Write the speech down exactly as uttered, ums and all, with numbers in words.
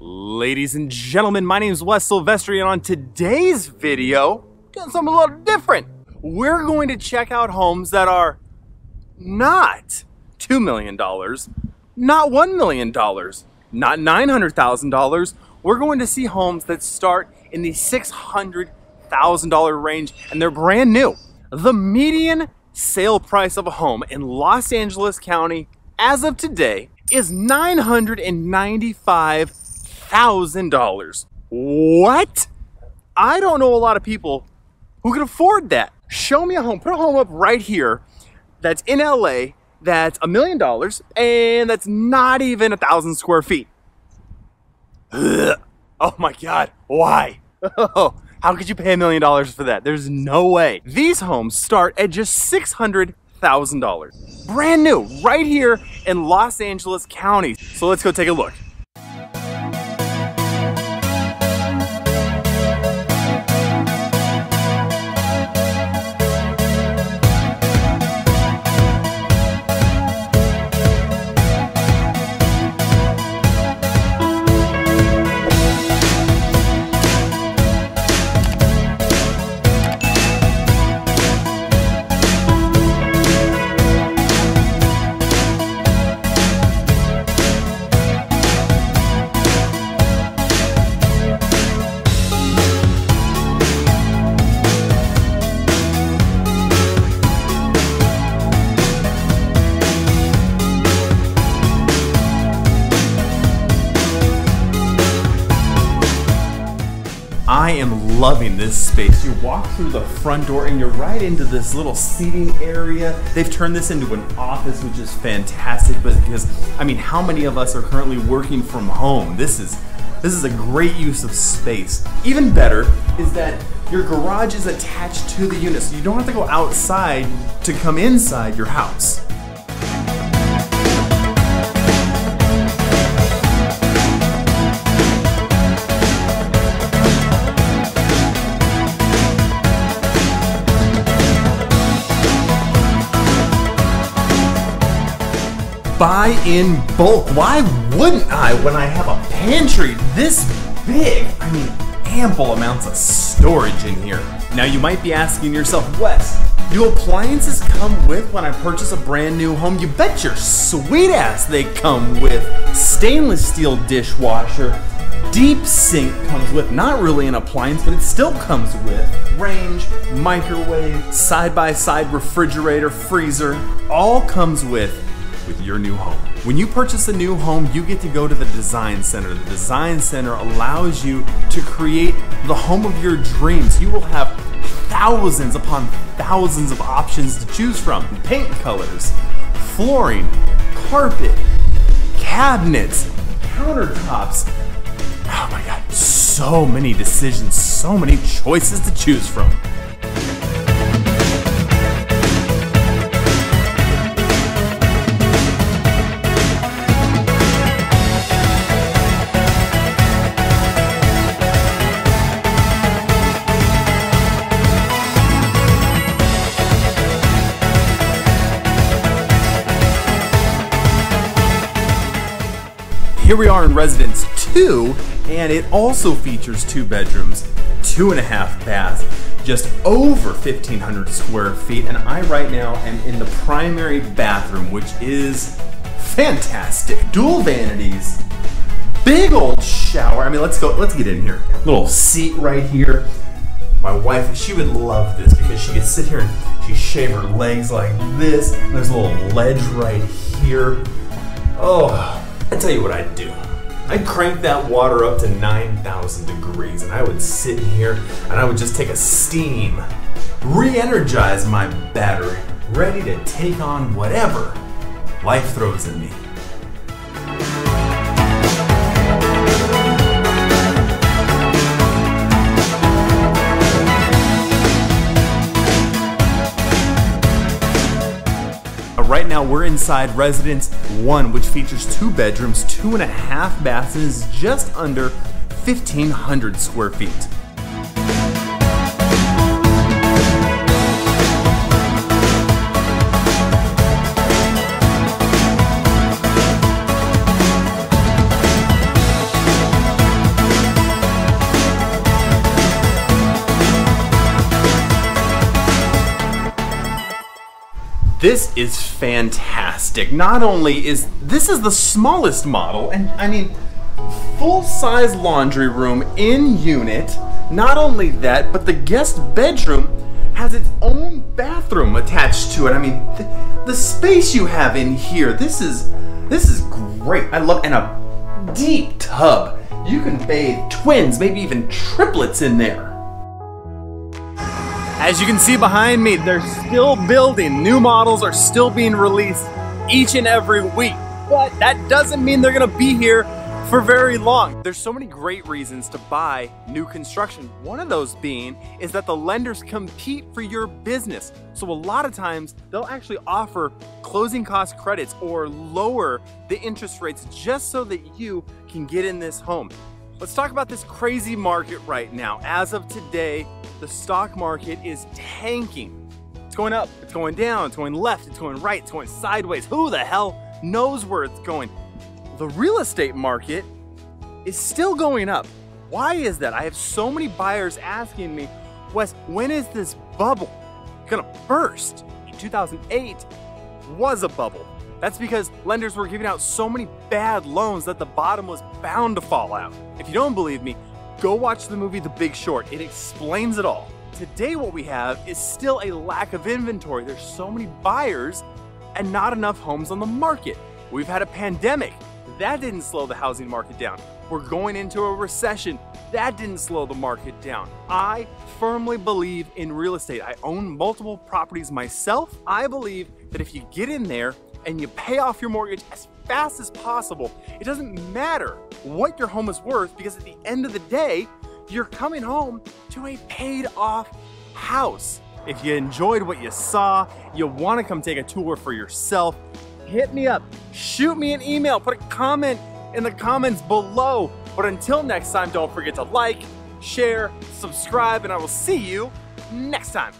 Ladies and gentlemen, my name is Wes Silvestri, and on today's video, doing something a little different. We're going to check out homes that are not two million dollars, not one million dollars, not nine hundred thousand dollars. We're going to see homes that start in the six hundred thousand dollar range, and they're brand new. The median sale price of a home in Los Angeles County as of today is nine hundred ninety-five thousand dollars. What? I don't know a lot of people who can afford that. Show me a home, put a home up right here that's in L A that's a million dollars and that's not even a thousand square feet. Ugh. Oh my God, why? Oh, how could you pay a million dollars for that? There's no way. These homes start at just six hundred thousand dollars. Brand new, right here in Los Angeles County. So let's go take a look. I am loving this space. You walk through the front door and you're right into this little seating area. They've turned this into an office, which is fantastic because, I mean, how many of us are currently working from home? This is, this is a great use of space. Even better is that your garage is attached to the unit, so you don't have to go outside to come inside your house. Buy in bulk. Why wouldn't I when I have a pantry this big? I mean, ample amounts of storage in here. Now you might be asking yourself, Wes, do appliances come with when I purchase a brand new home? You bet your sweet ass they come with. Stainless steel dishwasher, deep sink comes with, not really an appliance, but it still comes with range, microwave, side-by-side refrigerator, freezer, all comes with with your new home. When you purchase a new home, you get to go to the Design Center. The Design Center allows you to create the home of your dreams. You will have thousands upon thousands of options to choose from. Paint colors, flooring, carpet, cabinets, countertops. Oh my God, so many decisions, so many choices to choose from. Here we are in Residence two, and it also features two bedrooms, two and a half baths, just over fifteen hundred square feet, and I right now am in the primary bathroom, which is fantastic. Dual vanities, big old shower. I mean, let's go, let's get in here. Little seat right here. My wife, she would love this because she could sit here and she'd shave her legs like this. And there's a little ledge right here. Oh. I tell you what I'd do. I'd crank that water up to nine thousand degrees and I would sit in here and I would just take a steam, re-energize my battery, ready to take on whatever life throws at me. Right now we're inside Residence one, which features two bedrooms, two and a half baths, and is just under fifteen hundred square feet. This is fantastic. Not only is, this is the smallest model, and I mean, full-size laundry room in unit. Not only that, but the guest bedroom has its own bathroom attached to it. I mean, th the space you have in here, this is, this is great. I love, and a deep tub. You can bathe twins, maybe even triplets in there. As you can see behind me, they're still building. New models are still being released each and every week, but that doesn't mean they're gonna be here for very long. There's so many great reasons to buy new construction. One of those being is that the lenders compete for your business. So a lot of times they'll actually offer closing cost credits or lower the interest rates just so that you can get in this home. Let's talk about this crazy market right now. As of today, the stock market is tanking. It's going up, it's going down, it's going left, it's going right, it's going sideways. Who the hell knows where it's going? The real estate market is still going up. Why is that? I have so many buyers asking me, Wes, when is this bubble gonna burst? two thousand eight was a bubble. That's because lenders were giving out so many bad loans that the bottom was bound to fall out. If you don't believe me, go watch the movie The Big Short. It explains it all. Today what we have is still a lack of inventory. There's so many buyers and not enough homes on the market. We've had a pandemic. That didn't slow the housing market down. We're going into a recession. That didn't slow the market down. I firmly believe in real estate. I own multiple properties myself. I believe that if you get in there and you pay off your mortgage as fast as possible, it doesn't matter what your home is worth, because at the end of the day, you're coming home to a paid off house. If you enjoyed what you saw, you want to come take a tour for yourself, hit me up, shoot me an email, put a comment in the comments below. But until next time, don't forget to like, share, subscribe, and I will see you next time.